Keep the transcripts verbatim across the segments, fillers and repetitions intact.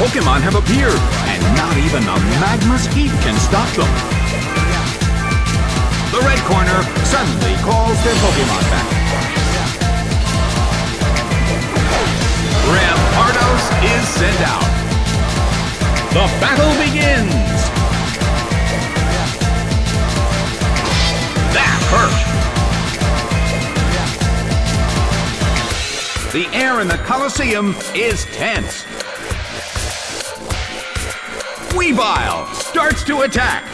Pokémon have appeared, and not even the Magma's Heat can stop them. The red corner suddenly calls their Pokémon back. Rampardos is sent out. The battle begins! That hurt! The air in the Colosseum is tense. Weavile starts to attack.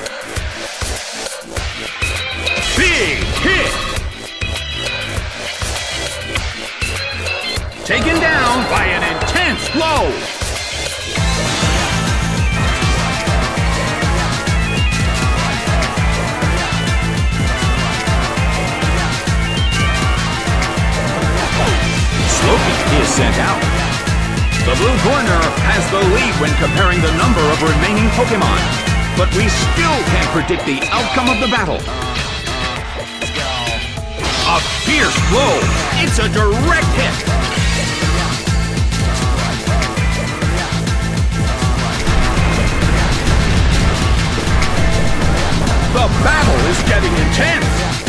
Big hit! Taken down by an intense blow. Slowking is sent out. The blue corner has the lead when comparing the number of remaining Pokémon, but we still can't predict the outcome of the battle. A fierce blow! It's a direct hit! The battle is getting intense!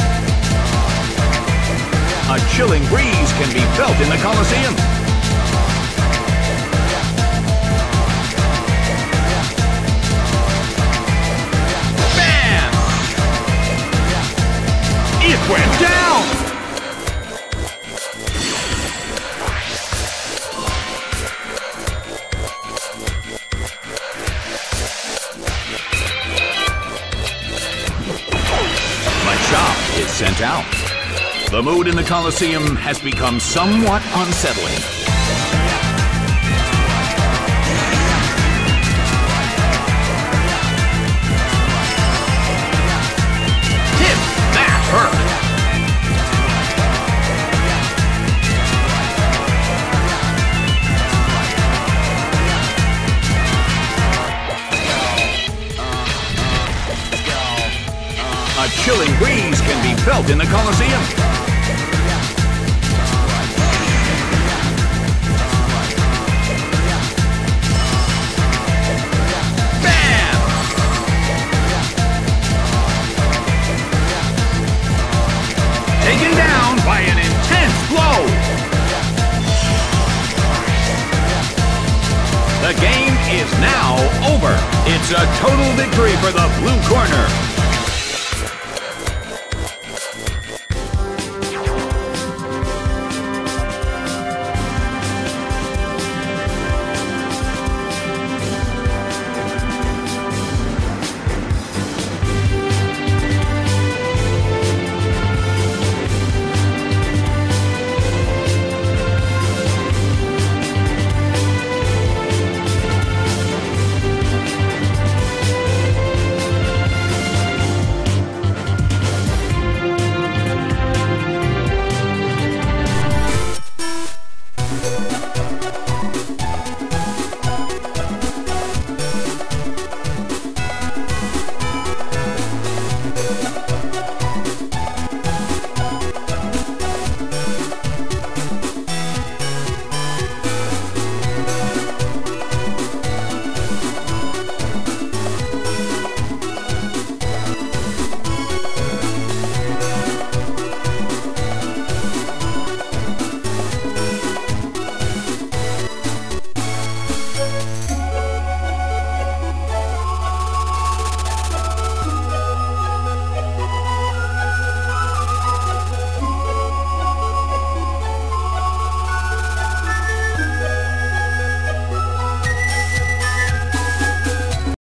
A chilling breeze can be felt in the Colosseum. Bam! It went down! Machop is sent out. The mood in the Colosseum has become somewhat unsettling. Hit that hurt! A chilling breeze can be felt in the Colosseum. Taken down by an intense blow! The game is now over. It's a total victory for the blue corner.